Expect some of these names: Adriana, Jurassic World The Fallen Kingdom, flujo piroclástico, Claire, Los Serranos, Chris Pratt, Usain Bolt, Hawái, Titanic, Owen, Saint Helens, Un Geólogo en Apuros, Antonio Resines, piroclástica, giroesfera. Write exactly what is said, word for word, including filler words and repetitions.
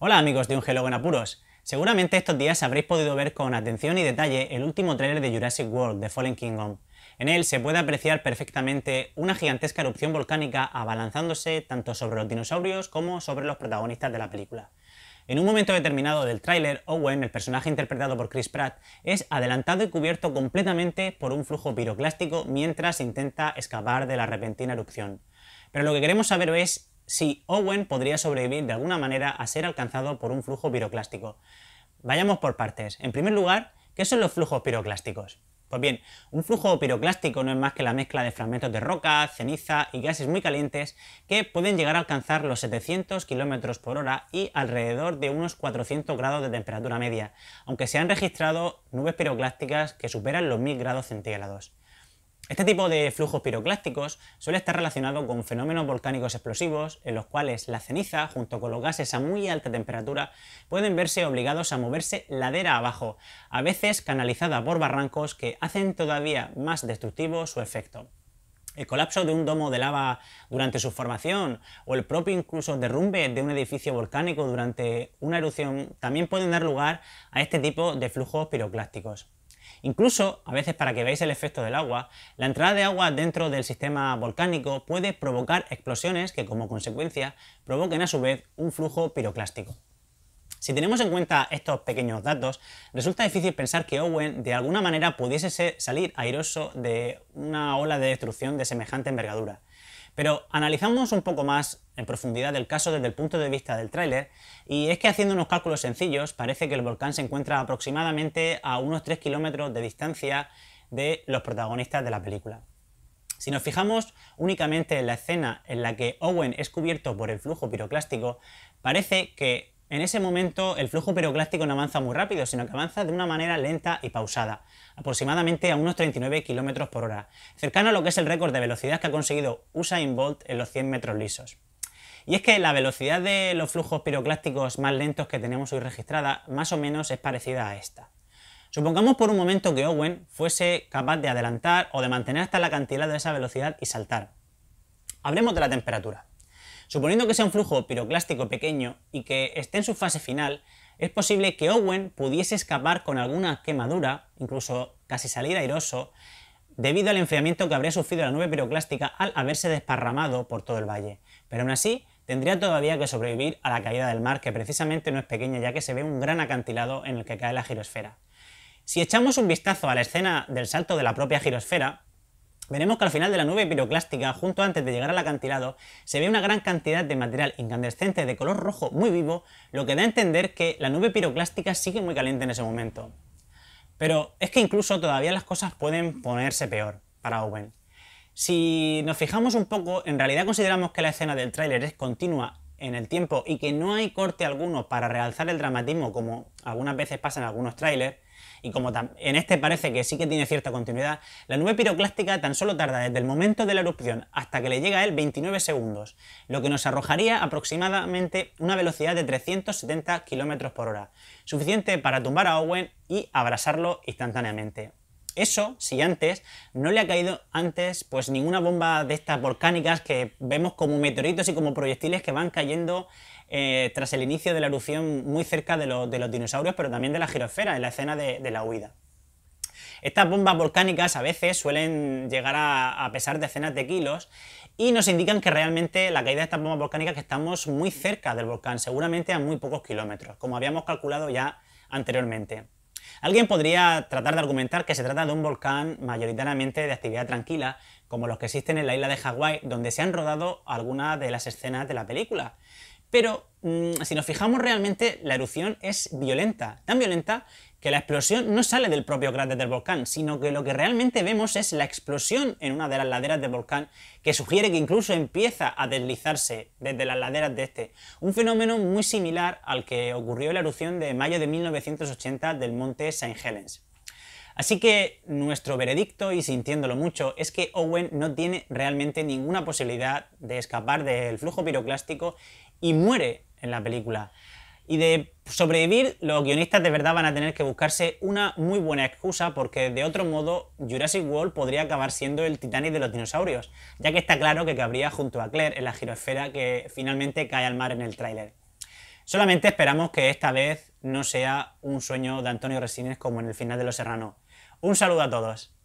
Hola amigos de Un Geólogo en Apuros. Seguramente estos días habréis podido ver con atención y detalle el último tráiler de Jurassic World The Fallen Kingdom. En él se puede apreciar perfectamente una gigantesca erupción volcánica abalanzándose tanto sobre los dinosaurios como sobre los protagonistas de la película. En un momento determinado del tráiler, Owen, el personaje interpretado por Chris Pratt, es adelantado y cubierto completamente por un flujo piroclástico mientras intenta escapar de la repentina erupción. Pero lo que queremos saber es si Owen podría sobrevivir de alguna manera a ser alcanzado por un flujo piroclástico. Vayamos por partes. En primer lugar, ¿qué son los flujos piroclásticos? Pues bien, un flujo piroclástico no es más que la mezcla de fragmentos de roca, ceniza y gases muy calientes que pueden llegar a alcanzar los setecientos kilómetros por hora y alrededor de unos cuatrocientos grados de temperatura media, aunque se han registrado nubes piroclásticas que superan los mil grados centígrados. Este tipo de flujos piroclásticos suele estar relacionado con fenómenos volcánicos explosivos en los cuales la ceniza, junto con los gases a muy alta temperatura, pueden verse obligados a moverse ladera abajo, a veces canalizada por barrancos que hacen todavía más destructivo su efecto. El colapso de un domo de lava durante su formación o el propio incluso derrumbe de un edificio volcánico durante una erupción también pueden dar lugar a este tipo de flujos piroclásticos. Incluso, a veces para que veáis el efecto del agua, la entrada de agua dentro del sistema volcánico puede provocar explosiones que como consecuencia provoquen a su vez un flujo piroclástico. Si tenemos en cuenta estos pequeños datos, resulta difícil pensar que Owen de alguna manera pudiese salir airoso de una ola de destrucción de semejante envergadura. Pero analizamos un poco más en profundidad el caso desde el punto de vista del tráiler, y es que haciendo unos cálculos sencillos parece que el volcán se encuentra aproximadamente a unos tres kilómetros de distancia de los protagonistas de la película. Si nos fijamos únicamente en la escena en la que Owen es cubierto por el flujo piroclástico, parece que en ese momento el flujo piroclástico no avanza muy rápido, sino que avanza de una manera lenta y pausada, aproximadamente a unos treinta y nueve kilómetros por hora, cercano a lo que es el récord de velocidad que ha conseguido Usain Bolt en los cien metros lisos. Y es que la velocidad de los flujos piroclásticos más lentos que tenemos hoy registrada más o menos es parecida a esta. Supongamos por un momento que Owen fuese capaz de adelantar o de mantener hasta el acantilado de esa velocidad y saltar. Hablemos de la temperatura. Suponiendo que sea un flujo piroclástico pequeño y que esté en su fase final, es posible que Owen pudiese escapar con alguna quemadura, incluso casi salir airoso, debido al enfriamiento que habría sufrido la nube piroclástica al haberse desparramado por todo el valle. Pero aún así, tendría todavía que sobrevivir a la caída del mar, que precisamente no es pequeña ya que se ve un gran acantilado en el que cae la girosfera. Si echamos un vistazo a la escena del salto de la propia girosfera, veremos que al final de la nube piroclástica, junto antes de llegar al acantilado, se ve una gran cantidad de material incandescente de color rojo muy vivo, lo que da a entender que la nube piroclástica sigue muy caliente en ese momento. Pero es que incluso todavía las cosas pueden ponerse peor para Owen. Si nos fijamos un poco, en realidad consideramos que la escena del tráiler es continua en el tiempo y que no hay corte alguno para realzar el dramatismo como algunas veces pasa en algunos tráilers, y como en este parece que sí que tiene cierta continuidad, la nube piroclástica tan solo tarda desde el momento de la erupción hasta que le llega a él veintinueve segundos, lo que nos arrojaría aproximadamente una velocidad de trescientos setenta kilómetros por hora, suficiente para tumbar a Owen y abrasarlo instantáneamente. Eso, si antes, no le ha caído antes pues ninguna bomba de estas volcánicas que vemos como meteoritos y como proyectiles que van cayendo eh, tras el inicio de la erupción muy cerca de, lo, de los dinosaurios, pero también de la girosfera en la escena de, de la huida. Estas bombas volcánicas a veces suelen llegar a, a pesar decenas de kilos y nos indican que realmente la caída de estas bombas volcánicas que estamos muy cerca del volcán, seguramente a muy pocos kilómetros, como habíamos calculado ya anteriormente. Alguien podría tratar de argumentar que se trata de un volcán mayoritariamente de actividad tranquila, como los que existen en la isla de Hawái, donde se han rodado algunas de las escenas de la película. Pero mmm, si nos fijamos realmente, la erupción es violenta, tan violenta que la explosión no sale del propio cráter del volcán, sino que lo que realmente vemos es la explosión en una de las laderas del volcán, que sugiere que incluso empieza a deslizarse desde las laderas de este, un fenómeno muy similar al que ocurrió en la erupción de mayo de mil novecientos ochenta del monte Saint Helens. Así que nuestro veredicto, y sintiéndolo mucho, es que Owen no tiene realmente ninguna posibilidad de escapar del flujo piroclástico y muere en la película. Y de sobrevivir, los guionistas de verdad van a tener que buscarse una muy buena excusa, porque de otro modo Jurassic World podría acabar siendo el Titanic de los dinosaurios, ya que está claro que cabría junto a Claire en la girosfera que finalmente cae al mar en el tráiler. Solamente esperamos que esta vez no sea un sueño de Antonio Resines como en el final de Los Serranos. Un saludo a todos.